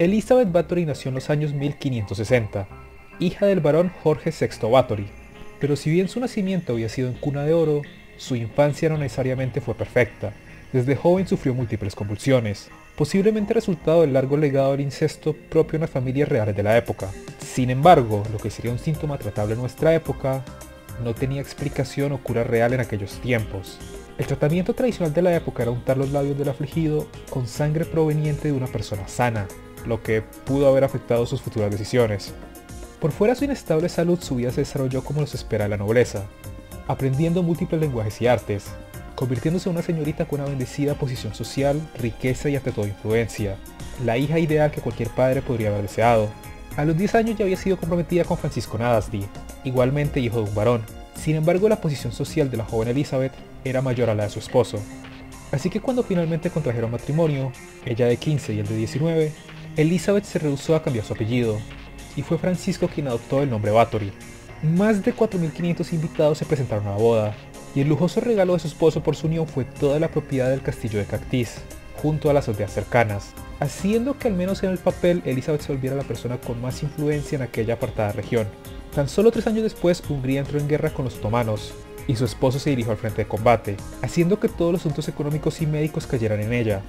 Elizabeth Báthory nació en los años 1560, hija del barón Jorge VI Báthory, pero si bien su nacimiento había sido en cuna de oro, su infancia no necesariamente fue perfecta. Desde joven sufrió múltiples convulsiones, posiblemente resultado del largo legado del incesto propio en las familias reales de la época. Sin embargo, lo que sería un síntoma tratable en nuestra época, no tenía explicación o cura real en aquellos tiempos. El tratamiento tradicional de la época era untar los labios del afligido con sangre proveniente de una persona sana, lo que pudo haber afectado sus futuras decisiones. Por fuera de su inestable salud, su vida se desarrolló como los espera la nobleza, aprendiendo múltiples lenguajes y artes, convirtiéndose en una señorita con una bendecida posición social, riqueza y ante todo influencia, la hija ideal que cualquier padre podría haber deseado. A los 10 años ya había sido comprometida con Francisco Nadasdi, igualmente hijo de un varón. Sin embargo, la posición social de la joven Elizabeth era mayor a la de su esposo. Así que cuando finalmente contrajeron matrimonio, ella de 15 y él de 19, Elizabeth se rehusó a cambiar su apellido, y fue Francisco quien adoptó el nombre Báthory. Más de 4.500 invitados se presentaron a la boda, y el lujoso regalo de su esposo por su unión fue toda la propiedad del castillo de Cactis, junto a las aldeas cercanas, haciendo que al menos en el papel Elizabeth se volviera la persona con más influencia en aquella apartada región. Tan solo 3 años después, Hungría entró en guerra con los otomanos, y su esposo se dirigió al frente de combate, haciendo que todos los asuntos económicos y médicos cayeran en ella,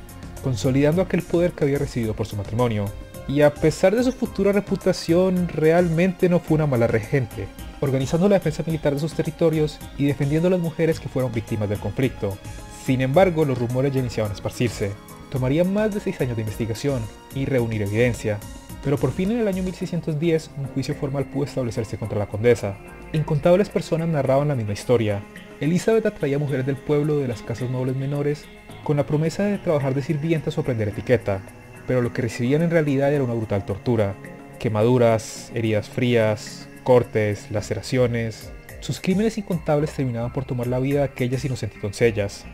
consolidando aquel poder que había recibido por su matrimonio. Y a pesar de su futura reputación, realmente no fue una mala regente, organizando la defensa militar de sus territorios y defendiendo a las mujeres que fueron víctimas del conflicto. Sin embargo, los rumores ya iniciaban a esparcirse. Tomaría más de 6 años de investigación y reunir evidencia, pero por fin en el año 1610 un juicio formal pudo establecerse contra la condesa. Incontables personas narraban la misma historia. Elizabeth atraía mujeres del pueblo de las casas nobles menores con la promesa de trabajar de sirvientas o aprender etiqueta, pero lo que recibían en realidad era una brutal tortura, quemaduras, heridas frías, cortes, laceraciones. Sus crímenes incontables terminaban por tomar la vida de aquellas inocentes doncellas.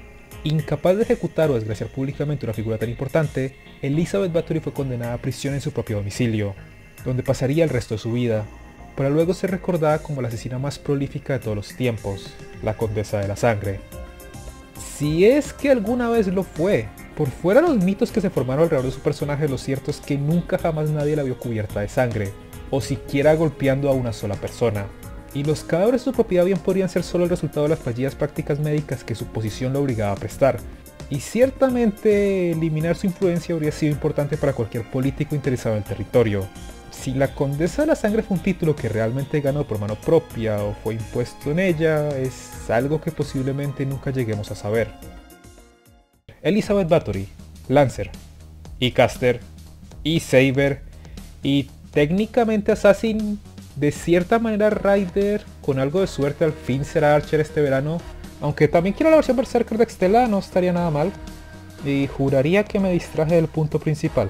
Incapaz de ejecutar o desgraciar públicamente una figura tan importante, Elizabeth Báthory fue condenada a prisión en su propio domicilio, donde pasaría el resto de su vida, para luego ser recordada como la asesina más prolífica de todos los tiempos, la Condesa de la Sangre. Si es que alguna vez lo fue. Por fuera de los mitos que se formaron alrededor de su personaje, lo cierto es que nunca jamás nadie la vio cubierta de sangre, o siquiera golpeando a una sola persona. Y los cadáveres de su propiedad bien podrían ser solo el resultado de las fallidas prácticas médicas que su posición lo obligaba a prestar. Y ciertamente eliminar su influencia habría sido importante para cualquier político interesado en el territorio. Si la Condesa de la Sangre fue un título que realmente ganó por mano propia o fue impuesto en ella, es algo que posiblemente nunca lleguemos a saber. Elizabeth Báthory, Lancer, y Caster, y Saber, y técnicamente Assassin, de cierta manera Rider, con algo de suerte al fin será Archer este verano, aunque también quiero la versión Berserker de Xtella, no estaría nada mal, y juraría que me distraje del punto principal.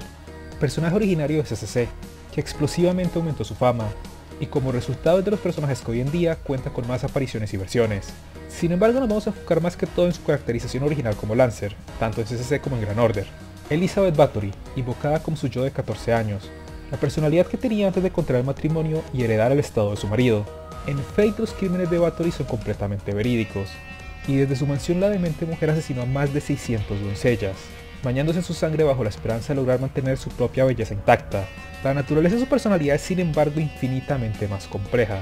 Personaje originario de CCC, que explosivamente aumentó su fama, y como resultado de los personajes que hoy en día cuenta con más apariciones y versiones. Sin embargo, nos vamos a enfocar más que todo en su caracterización original como Lancer, tanto en CCC como en Grand Order. Elizabeth Báthory, invocada como su yo de 14 años, la personalidad que tenía antes de contraer el matrimonio y heredar el estado de su marido. En Fate, los crímenes de Báthory son completamente verídicos, y desde su mansión la demente mujer asesinó a más de 600 doncellas, bañándose en su sangre bajo la esperanza de lograr mantener su propia belleza intacta. La naturaleza de su personalidad es sin embargo infinitamente más compleja.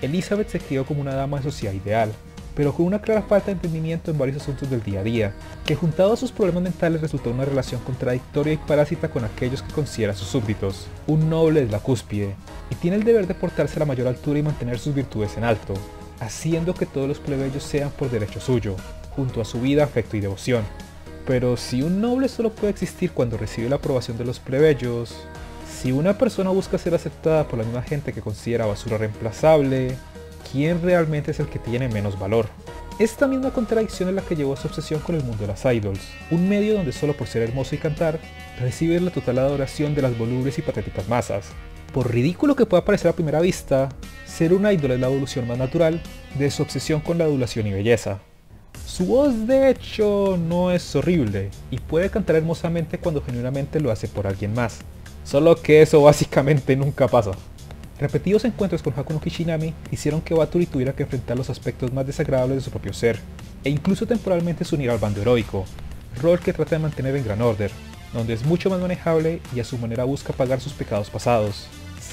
Elizabeth se crió como una dama de sociedad ideal, pero con una clara falta de entendimiento en varios asuntos del día a día, que juntado a sus problemas mentales resultó una relación contradictoria y parásita con aquellos que considera sus súbditos. Un noble es la cúspide, y tiene el deber de portarse a la mayor altura y mantener sus virtudes en alto, haciendo que todos los plebeyos sean por derecho suyo, junto a su vida, afecto y devoción. Pero si un noble solo puede existir cuando recibe la aprobación de los plebeyos, si una persona busca ser aceptada por la misma gente que considera basura reemplazable, ¿quién realmente es el que tiene menos valor? Esta misma contradicción es la que llevó a su obsesión con el mundo de las idols, un medio donde solo por ser hermoso y cantar, recibe la total adoración de las volubles y patéticas masas. Por ridículo que pueda parecer a primera vista, ser una ídola es la evolución más natural de su obsesión con la adulación y belleza. Su voz de hecho no es horrible, y puede cantar hermosamente cuando genuinamente lo hace por alguien más, solo que eso básicamente nunca pasa. Repetidos encuentros con Hakuno Kishinami hicieron que Báthory tuviera que enfrentar los aspectos más desagradables de su propio ser, e incluso temporalmente se unir al bando heroico, rol que trata de mantener en Grand Order, donde es mucho más manejable y a su manera busca pagar sus pecados pasados.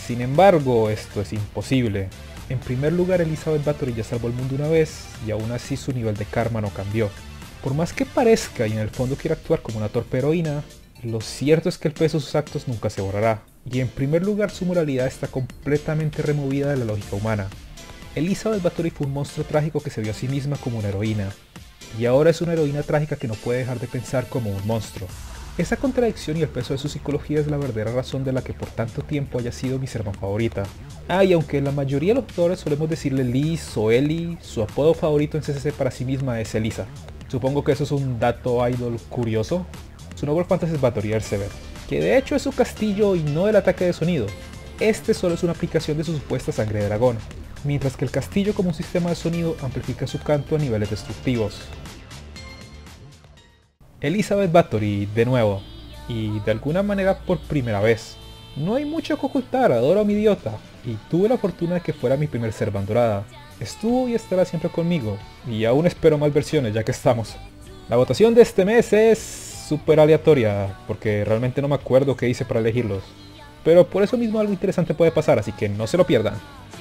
Sin embargo, esto es imposible. En primer lugar, Elizabeth Báthory ya salvó al mundo una vez y aún así su nivel de karma no cambió. Por más que parezca y en el fondo quiera actuar como una torpe heroína, lo cierto es que el peso de sus actos nunca se borrará. Y en primer lugar, su moralidad está completamente removida de la lógica humana. Elizabeth Báthory fue un monstruo trágico que se vio a sí misma como una heroína. Y ahora es una heroína trágica que no puede dejar de pensar como un monstruo. Esa contradicción y el peso de su psicología es la verdadera razón de la que por tanto tiempo haya sido mi sermón favorita. Y aunque la mayoría de los jugadores solemos decirle Liz o Eli, su apodo favorito en CCC para sí misma es Elisa. Supongo que eso es un dato idol curioso. Su nombre fantasy es Báthory Erzsébet, que de hecho es su castillo y no el ataque de sonido. Este solo es una aplicación de su supuesta sangre de dragón, mientras que el castillo como un sistema de sonido amplifica su canto a niveles destructivos. Elizabeth Báthory, de nuevo, y de alguna manera por primera vez. No hay mucho que ocultar, adoro a mi idiota, y tuve la fortuna de que fuera mi primer servant dorada. Estuvo y estará siempre conmigo, y aún espero más versiones ya que estamos. La votación de este mes es súper aleatoria, porque realmente no me acuerdo qué hice para elegirlos. Pero por eso mismo algo interesante puede pasar, así que no se lo pierdan.